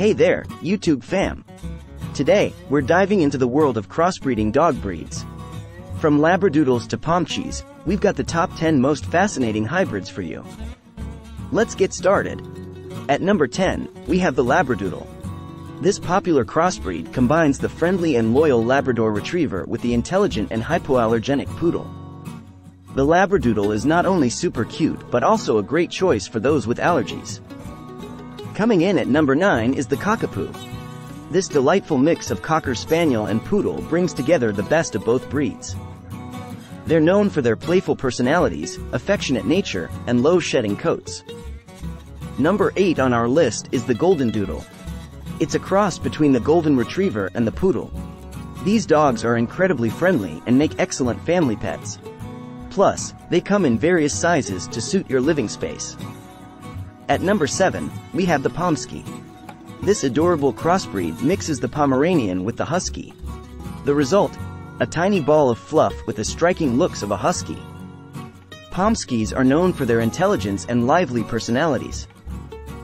Hey there, YouTube fam! Today, we're diving into the world of crossbreeding dog breeds. From Labradoodles to Pomchis, we've got the top 10 most fascinating hybrids for you. Let's get started. At number 10, we have the Labradoodle. This popular crossbreed combines the friendly and loyal Labrador Retriever with the intelligent and hypoallergenic Poodle. The Labradoodle is not only super cute but also a great choice for those with allergies. Coming in at number 9 is the Cockapoo. This delightful mix of Cocker Spaniel and Poodle brings together the best of both breeds. They're known for their playful personalities, affectionate nature, and low shedding coats. Number 8 on our list is the Goldendoodle. It's a cross between the Golden Retriever and the Poodle. These dogs are incredibly friendly and make excellent family pets. Plus, they come in various sizes to suit your living space. At number 7, we have the Pomsky. This adorable crossbreed mixes the Pomeranian with the Husky. The result? A tiny ball of fluff with the striking looks of a Husky. Pomskys are known for their intelligence and lively personalities.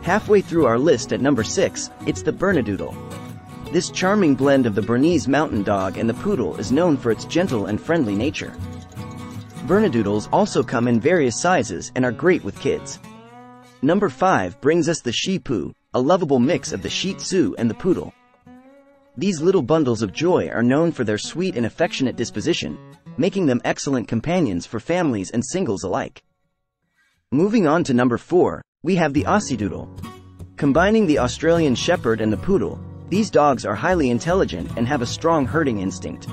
Halfway through our list at number 6, it's the Bernedoodle. This charming blend of the Bernese Mountain Dog and the Poodle is known for its gentle and friendly nature. Bernedoodles also come in various sizes and are great with kids. Number 5 brings us the Shih-Poo, a lovable mix of the Shih Tzu and the Poodle. These little bundles of joy are known for their sweet and affectionate disposition, making them excellent companions for families and singles alike. Moving on to number 4, we have the Aussiedoodle. Combining the Australian Shepherd and the Poodle, these dogs are highly intelligent and have a strong herding instinct.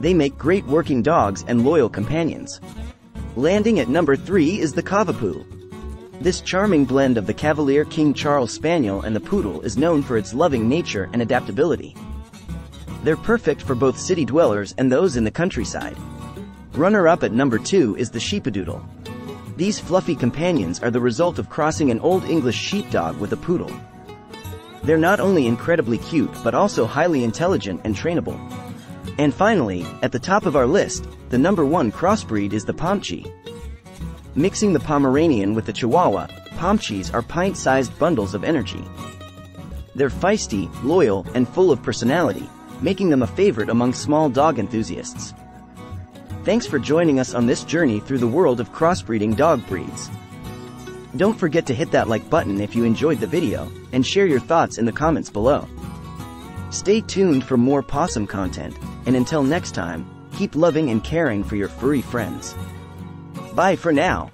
They make great working dogs and loyal companions. Landing at number 3 is the Cavapoo. This charming blend of the Cavalier King Charles Spaniel and the Poodle is known for its loving nature and adaptability. They're perfect for both city dwellers and those in the countryside. Runner-up at number 2 is the Sheepadoodle. These fluffy companions are the result of crossing an Old English sheepdog with a Poodle. They're not only incredibly cute but also highly intelligent and trainable. And finally, at the top of our list, the number 1 crossbreed is the Pomchi. Mixing the Pomeranian with the Chihuahua, Pomchis are pint-sized bundles of energy. They're feisty, loyal, and full of personality, making them a favorite among small dog enthusiasts. Thanks for joining us on this journey through the world of crossbreeding dog breeds. Don't forget to hit that like button if you enjoyed the video, and share your thoughts in the comments below. Stay tuned for more possum content, and until next time, keep loving and caring for your furry friends. Bye for now.